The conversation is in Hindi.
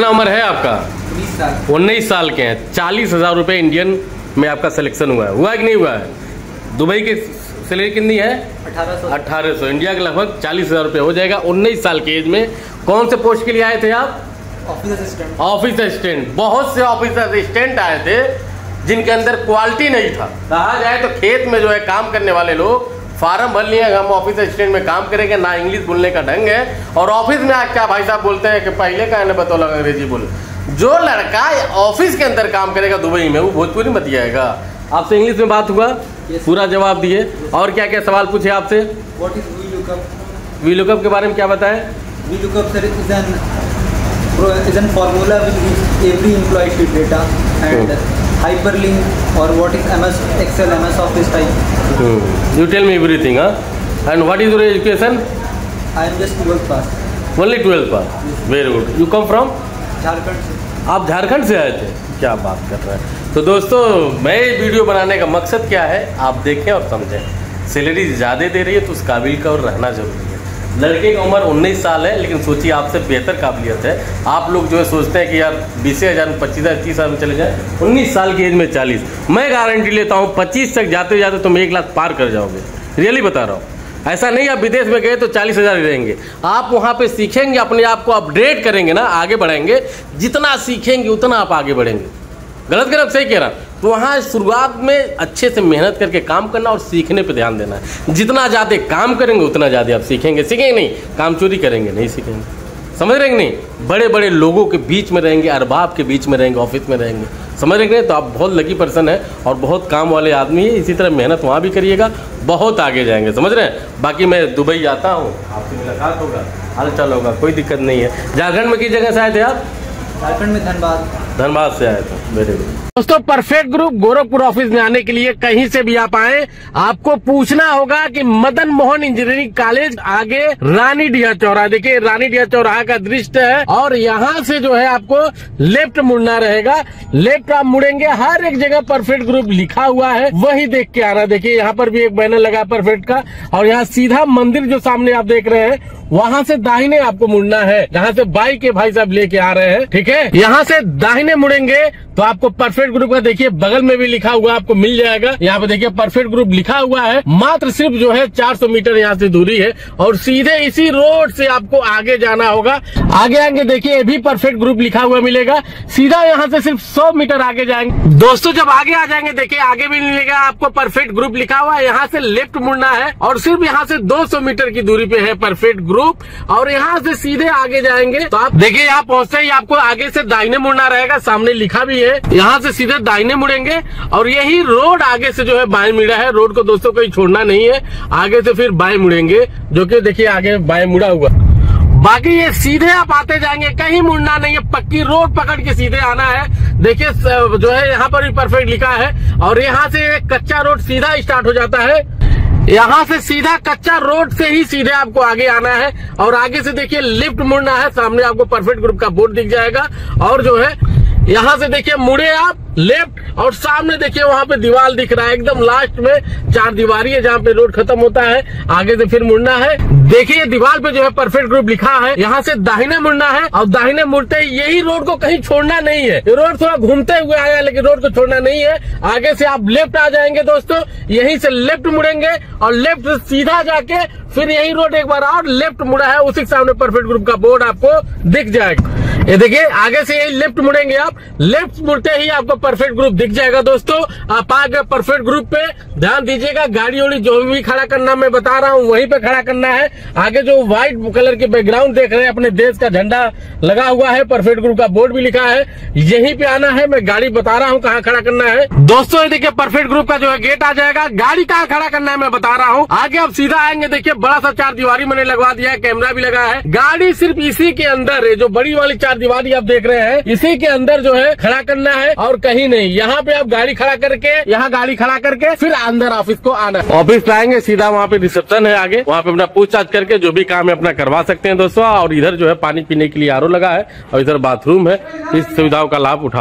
कितना उम्र है आपका? 19 साल के हैं। 40,000 रुपये इंडियन में आपका सिलेक्शन हुआ है, हुआ कि नहीं हुआ है? दुबई की सैलरी कितनी है? 1800। इंडिया के लगभग 40,000 रुपये हो जाएगा 19 साल की एज में। कौन से पोस्ट के लिए आए थे आप? Office assistant. Office assistant. बहुत से ऑफिस असिस्टेंट आए थे जिनके अंदर क्वालिटी नहीं था। कहा जाए तो खेत में जो है काम करने वाले लोग फार्म भर लिए, हम ऑफिस असिस्टेंट में काम करेंगे, ना इंग्लिश बोलने का ढंग है। और ऑफिस में आज क्या भाई साहब बोलते हैं कि पहले का है बतौला अंग्रेजी बोल। जो लड़का ऑफिस के अंदर काम करेगा दुबई में वो भोजपुरी मत जाएगा। आपसे इंग्लिश में बात हुआ? yes, पूरा जवाब दिए। yes, और क्या क्या सवाल पूछे आपसे? What is VLOOKUP? VLOOKUP के बारे में क्या बताएं? VLOOKUP sir is an formula which use every employee sheet data and hyperlink or what is MS Excel, MS Office type. You tell me everything, huh? And what is your education? I am just 12th pass. Only 12th pass. Yes. Very good. You come from? Jharkhand से. आप झारखंड से आए थे? क्या बात कर रहे हैं। तो दोस्तों मैं वीडियो बनाने का मकसद क्या है आप देखें और समझें। सैलरी ज़्यादा दे रही है तो उस काबिल का और रहना जरूरी है। लड़के की उम्र 19 साल है लेकिन सोचिए आपसे बेहतर काबिलियत है। आप लोग जो है सोचते हैं कि यार 20,000 25,000 30,000 में चले जाए। 19 साल की एज में 40, मैं गारंटी लेता हूँ 25 तक जाते जाते तुम 1 लाख पार कर जाओगे। रियली बता रहा हूँ। ऐसा नहीं आप विदेश में गए तो 40,000 रहेंगे। आप वहाँ पे सीखेंगे, अपने आप को अपडेट करेंगे ना, आगे बढ़ेंगे। जितना सीखेंगे उतना आप आगे बढ़ेंगे। गलत गलत सही कह रहा। तो वहाँ शुरुआत में अच्छे से मेहनत करके काम करना और सीखने पे ध्यान देना है। जितना ज़्यादा काम करेंगे उतना ज़्यादा आप सीखेंगे। सीखेंगे नहीं, काम चोरी करेंगे नहीं, सीखेंगे। समझ रहे हैं कि नहीं? बड़े बड़े लोगों के बीच में रहेंगे, अरबाब के बीच में रहेंगे, ऑफिस में रहेंगे। समझ रहे हैं? तो आप बहुत लकी पर्सन है और बहुत काम वाले आदमी है। इसी तरह मेहनत वहाँ भी करिएगा, बहुत आगे जाएंगे। समझ रहे हैं? बाकी मैं दुबई आता हूँ, आपसे मुलाकात होगा, हाल चाल होगा, कोई दिक्कत नहीं है। झारखंड में किस जगह से आए थे आप? झारखंड में धनबाद से आया था। Very good. दोस्तों परफेक्ट ग्रुप गोरखपुर ऑफिस में आने के लिए कहीं से भी आप आए, आपको पूछना होगा कि मदन मोहन इंजीनियरिंग कॉलेज आगे रानी डिया चौराहा। देखिए रानी डिया चौराहा का दृश्य है और यहाँ से जो है आपको लेफ्ट मुड़ना रहेगा। लेफ्ट आप मुड़ेंगे, हर एक जगह परफेक्ट ग्रुप लिखा हुआ है, वही देख के आना। देखिये यहाँ पर भी एक बैनर लगा परफेक्ट का। और यहाँ सीधा मंदिर जो सामने आप देख रहे हैं वहाँ से दाहिने आपको मुड़ना है, जहाँ से बाइक के भाई साहब लेके आ रहे हैं। ठीक है, यहाँ से दाहिने मुड़ेंगे तो आपको परफेक्ट ग्रुप का देखिए बगल में भी लिखा हुआ आपको मिल जाएगा। यहाँ पे देखिए परफेक्ट ग्रुप लिखा हुआ है। मात्र सिर्फ जो है 400 मीटर यहाँ से दूरी है और सीधे इसी रोड से आपको आगे जाना होगा। आगे आएंगे देखिए ये भी परफेक्ट ग्रुप लिखा हुआ मिलेगा। सीधा यहाँ से सिर्फ 100 मीटर आगे जाएंगे। दोस्तों जब आगे आ जाएंगे देखिए आगे भी मिलेगा आपको परफेक्ट ग्रुप लिखा हुआ। यहाँ से लेफ्ट मुड़ना है और सिर्फ यहाँ से 200 मीटर की दूरी पे है परफेक्ट ग्रुप। और यहाँ से सीधे आगे जाएंगे तो आप देखिए यहाँ पहुँचते ही आपको आगे से दाहिने मुड़ना रहेगा, सामने लिखा भी है। यहाँ से सीधे दाहिने मुड़ेंगे और यही रोड आगे से जो है बाएं मुड़ा है। रोड को दोस्तों कहीं छोड़ना नहीं है, आगे से फिर बाएं मुड़ेंगे, जो कि देखिए आगे बाएं मुड़ा हुआ। बाकी ये सीधे आप आते जाएंगे, कहीं मुड़ना नहीं है, पक्की रोड पकड़ के सीधे आना है। देखिए जो है यहाँ पर भी परफेक्ट लिखा है और यहाँ से कच्चा रोड सीधा स्टार्ट हो जाता है। यहाँ से सीधा कच्चा रोड से ही सीधे आपको आगे आना है और आगे से देखिए लेफ्ट मुड़ना है। सामने आपको परफेक्ट ग्रुप का बोर्ड दिख जाएगा और जो है यहाँ से देखिए मुड़े आप लेफ्ट और सामने देखिए वहाँ पे दीवार दिख रहा है, एकदम लास्ट में 4 दीवारी है जहाँ पे रोड खत्म होता है। आगे से फिर मुड़ना है, देखिए दीवार पे जो है परफेक्ट ग्रुप लिखा है। यहाँ से दाहिने मुड़ना है और दाहिने मुड़ते ही यही रोड को कहीं छोड़ना नहीं है। रोड थोड़ा घूमते हुए आया लेकिन रोड को छोड़ना नहीं है। आगे से आप लेफ्ट आ जाएंगे दोस्तों, यहीं से लेफ्ट मुड़ेंगे और लेफ्ट से सीधा जाके फिर यही रोड एक बार और लेफ्ट मुड़ा है, उसी के सामने परफेक्ट ग्रुप का बोर्ड आपको दिख जाएगा। ये देखिए आगे से यही लेफ्ट मुड़ेंगे आप, लेफ्ट मुड़ते ही आपको परफेक्ट ग्रुप दिख जाएगा। दोस्तों आप आगे परफेक्ट ग्रुप पे ध्यान दीजिएगा, गाड़ी वाड़ी जो भी खड़ा करना मैं बता रहा हूँ वहीं पे खड़ा करना है। आगे जो व्हाइट कलर के बैकग्राउंड देख रहे हैं अपने देश का झंडा लगा हुआ है, परफेक्ट ग्रुप का बोर्ड भी लिखा है, यहीं पे आना है। मैं गाड़ी बता रहा हूँ कहाँ खड़ा करना है। दोस्तों ये देखिए परफेक्ट ग्रुप का जो है गेट आ जाएगा, गाड़ी कहाँ खड़ा करना है मैं बता रहा हूँ। आगे आप सीधा आएंगे, देखिये बड़ा सा 4 दीवारी मैंने लगवा दिया है, कैमरा भी लगा है। गाड़ी सिर्फ इसी के अंदर है, जो बड़ी वाली दीवारी आप देख रहे हैं इसी के अंदर जो है खड़ा करना है और कहीं नहीं। यहाँ पे आप गाड़ी खड़ा करके, यहाँ गाड़ी खड़ा करके फिर अंदर ऑफिस को आना। ऑफिस आएंगे सीधा वहाँ पे रिसेप्शन है, आगे वहाँ पे अपना पूछताछ करके जो भी काम है अपना करवा सकते हैं दोस्तों। और इधर जो है पानी पीने के लिए आरओ लगा है और इधर बाथरूम है, इस सुविधाओं का लाभ उठा